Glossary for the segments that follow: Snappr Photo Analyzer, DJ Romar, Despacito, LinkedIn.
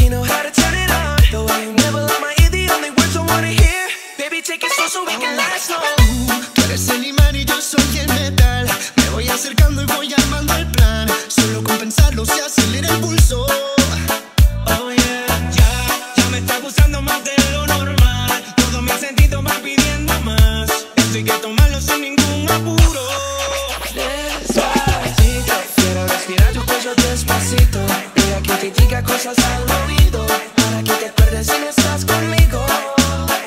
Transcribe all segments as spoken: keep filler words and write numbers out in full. can't know how to turn it on. Though I ain't never on my ear, the only words I wanna hear. Baby, take it slow so we can last long. Tú, tú eres el imán y yo soy el metal. Me voy acercando y voy armando el plan. Solo con pensarlo se acelera el pulso. Oh yeah, ya, ya me está gustando más de lo normal. Todo mi sentido va pidiendo más. Esto hay que tomarlo sin ningún apuro. Despacito, quiero respirar tu cuello despacito. Mira que te diga cosas al oído, para que te acuerdes si no estás conmigo.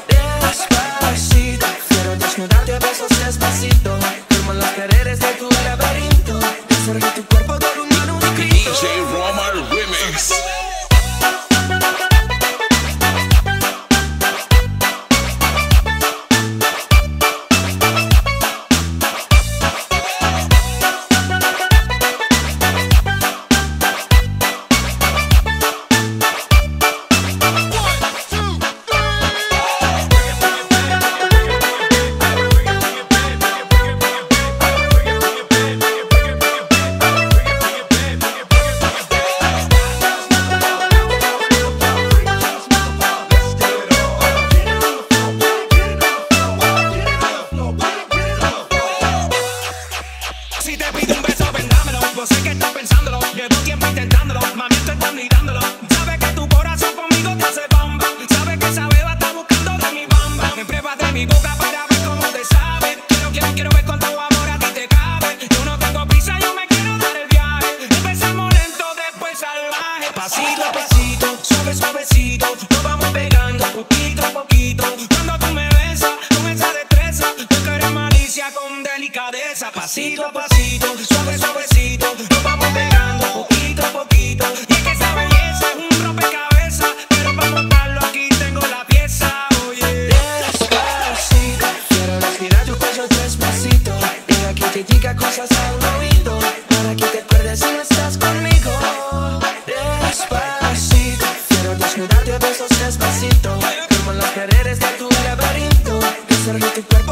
Despacito, quiero desnudarte a besos despacito, como las paredes de tu laberinto. Desarrolla tu cuerpo con un minuto grito. D J Romar Remix. Pasito a pasito, suave suavecito, nos vamos pegando poquito a poquito. Y es que esa belleza es un rompecabezas, pero para montarlo aquí tengo la pieza. Oye, oh, yeah. Despacito, quiero respirar tu cuello despacito. Mira que te diga cosas al oído, para que te acuerdes si no estás conmigo. Despacito, quiero desnudarte a besos despacito, como en las paredes de tu laberinto. Desarrolla tu cuerpo.